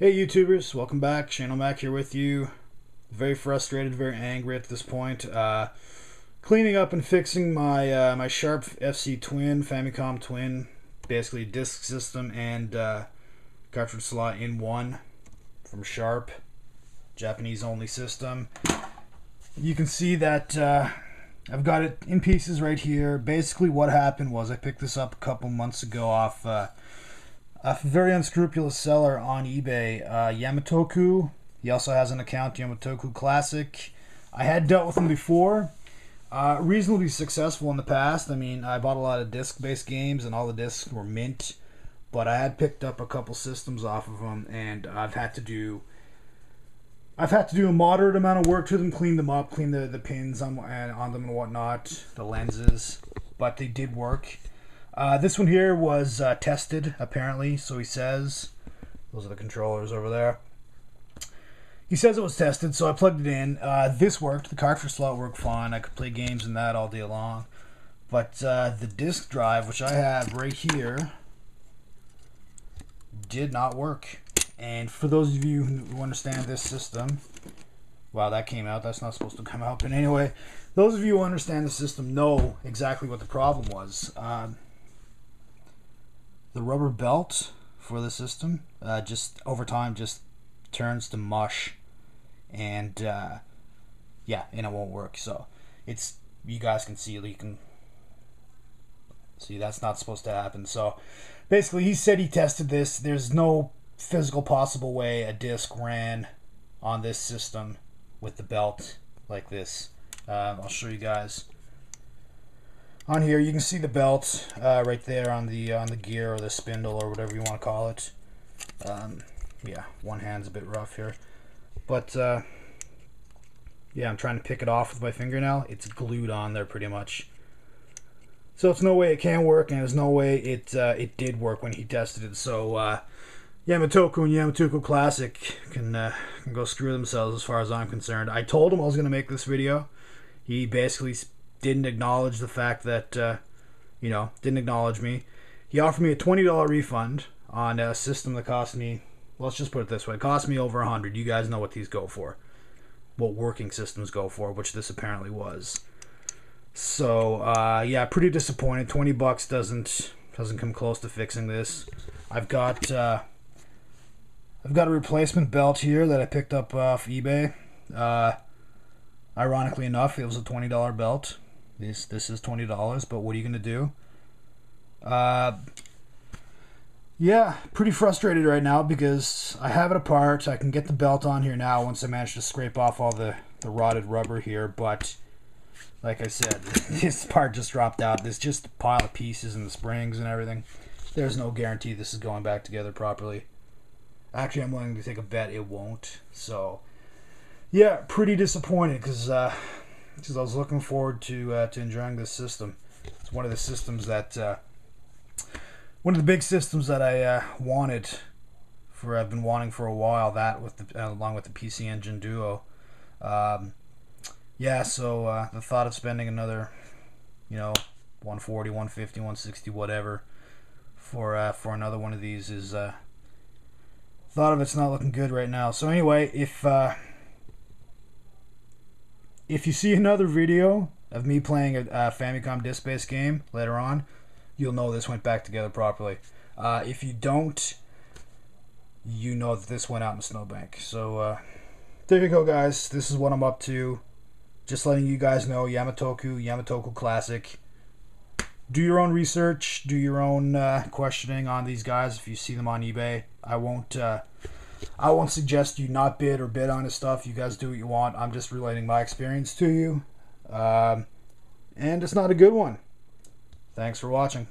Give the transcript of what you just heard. Hey YouTubers, welcome back. Channel Mac here with you. Very frustrated, very angry at this point. Cleaning up and fixing my my Sharp FC Twin Famicom Twin, basically disk system and cartridge slot in one from Sharp, Japanese only system. You can see that I've got it in pieces right here. Basically, what happened was I picked this up a couple months ago off. A very unscrupulous seller on eBay, Yamatoku. He also has an account, Yamatoku Classic. I had dealt with him before, reasonably successful in the past. I mean, I bought a lot of disc-based games, and all the discs were mint. But I had picked up a couple systems off of them, and I've had to do a moderate amount of work to them, clean them up, clean the pins on them and whatnot, the lenses. But they did work. This one here was tested, apparently, so he says. Those are the controllers over there. He says it was tested, so I plugged it in. This worked. The cartridge slot worked fine. I could play games in that all day long. But the disk drive, which I have right here, did not work. And for those of you who understand this system... Wow, that came out. That's not supposed to come out. But anyway, those of you who understand the system know exactly what the problem was. The rubber belt for the system just over time just turns to mush, and and it won't work. So it's, you guys can see, you can see that's not supposed to happen. So basically, he said he tested this. There's no physical possible way a disc ran on this system with the belt like this. I'll show you guys. On here, you can see the belt right there on the gear or the spindle or whatever you want to call it. Yeah, one hand's a bit rough here, but yeah, I'm trying to pick it off with my fingernail. It's glued on there pretty much. So it's no way it can work, and there's no way it it did work when he tested it. So Yamatoku and Yamatoku Classic can go screw themselves as far as I'm concerned. I told him I was going to make this video. He basically didn't acknowledge the fact that, didn't acknowledge me. He offered me a $20 refund on a system that cost me, let's just put it this way, it cost me over $100. You guys know what these go for, what working systems go for, which this apparently was. So, yeah, pretty disappointed. 20 bucks doesn't come close to fixing this. I've got a replacement belt here that I picked up off eBay. Ironically enough, it was a $20 belt. This is $20, but what are you gonna do? Yeah, pretty frustrated right now because I have it apart. I can get the belt on here now once I manage to scrape off all the rotted rubber here, but like I said, this part just dropped out. There's just a pile of pieces and the springs and everything. There's no guarantee this is going back together properly. Actually, I'm willing to take a bet it won't, so... Yeah, pretty disappointed because I was looking forward to enjoying this system. It's one of the systems that I wanted for. I've been wanting for a while, that with the, along with the PC Engine Duo. Yeah, so the thought of spending another, $140, $150, $160, whatever for another one of these is thought of it's not looking good right now. So anyway, If you see another video of me playing a Famicom disc-based game later on, you'll know this went back together properly. If you don't, you know that this went out in Snowbank. So there you go, guys. This is what I'm up to. Just letting you guys know, Yamatoku Classic. Do your own research. Do your own questioning on these guys if you see them on eBay. I won't suggest you not bid or bid on his stuff. You guys do what you want. I'm just relating my experience to you. And it's not a good one. Thanks for watching.